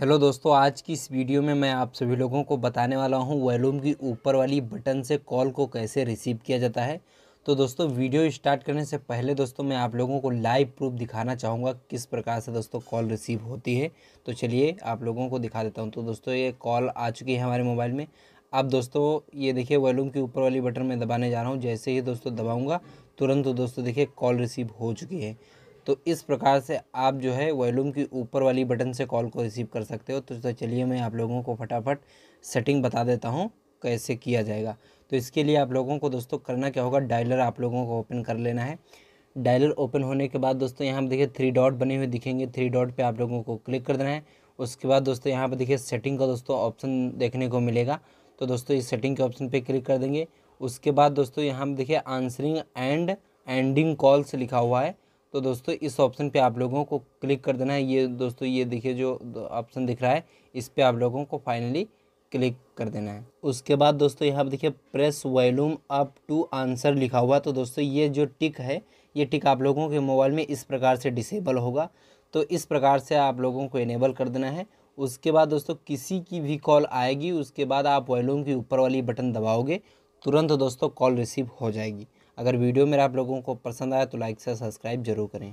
Hello दोस्तों, आज की इस वीडियो में मैं आप सभी लोगों को बताने वाला हूं वॉल्यूम की ऊपर वाली बटन से कॉल को कैसे रिसीव किया जाता है। तो दोस्तों वीडियो स्टार्ट करने से पहले दोस्तों मैं आप लोगों को लाइव प्रूफ दिखाना चाहूँगा किस प्रकार से दोस्तों कॉल रिसीव होती है। तो चलिए आप लोगों को दिखा देता हूँ। तो दोस्तों ये कॉल आ चुकी है हमारे मोबाइल में। अब दोस्तों ये देखिए वॉल्यूम के ऊपर वाली बटन मैं दबाने जा रहा हूँ। जैसे ही दोस्तों दबाऊँगा तुरंत दोस्तों देखिए कॉल रिसीव हो चुकी है। तो इस प्रकार से आप जो है वॉल्यूम की ऊपर वाली बटन से कॉल को रिसीव कर सकते हो। तो चलिए मैं आप लोगों को फटाफट सेटिंग बता देता हूँ कैसे किया जाएगा। तो इसके लिए आप लोगों को दोस्तों करना क्या होगा, डायलर आप लोगों को ओपन कर लेना है। डायलर ओपन होने के बाद दोस्तों यहाँ पर देखिए थ्री डॉट बने हुए दिखेंगे, थ्री डॉट पर आप लोगों को क्लिक कर देना है। उसके बाद दोस्तों यहाँ पर देखिए सेटिंग का दोस्तों ऑप्शन देखने को मिलेगा। तो दोस्तों इस सेटिंग के ऑप्शन पर क्लिक कर देंगे। उसके बाद दोस्तों यहाँ पर देखिए आंसरिंग एंड एंडिंग कॉल्स लिखा हुआ है। तो दोस्तों इस ऑप्शन पे आप लोगों को क्लिक कर देना है। ये दोस्तों ये देखिए जो ऑप्शन दिख रहा है इस पे आप लोगों को फाइनली क्लिक कर देना है। उसके बाद दोस्तों यहाँ पे देखिए press volume up to answer लिखा हुआ। तो दोस्तों ये जो टिक है ये टिक आप लोगों के मोबाइल में इस प्रकार से डिसेबल होगा। तो इस प्रकार से आप लोगों को इनेबल कर देना है। उसके बाद दोस्तों किसी की भी कॉल आएगी उसके बाद आप वॉल्यूम की ऊपर वाली बटन दबाओगे, तुरंत दोस्तों कॉल रिसीव हो जाएगी। अगर वीडियो मेरा आप लोगों को पसंद आया तो लाइक से सब्सक्राइब जरूर करें।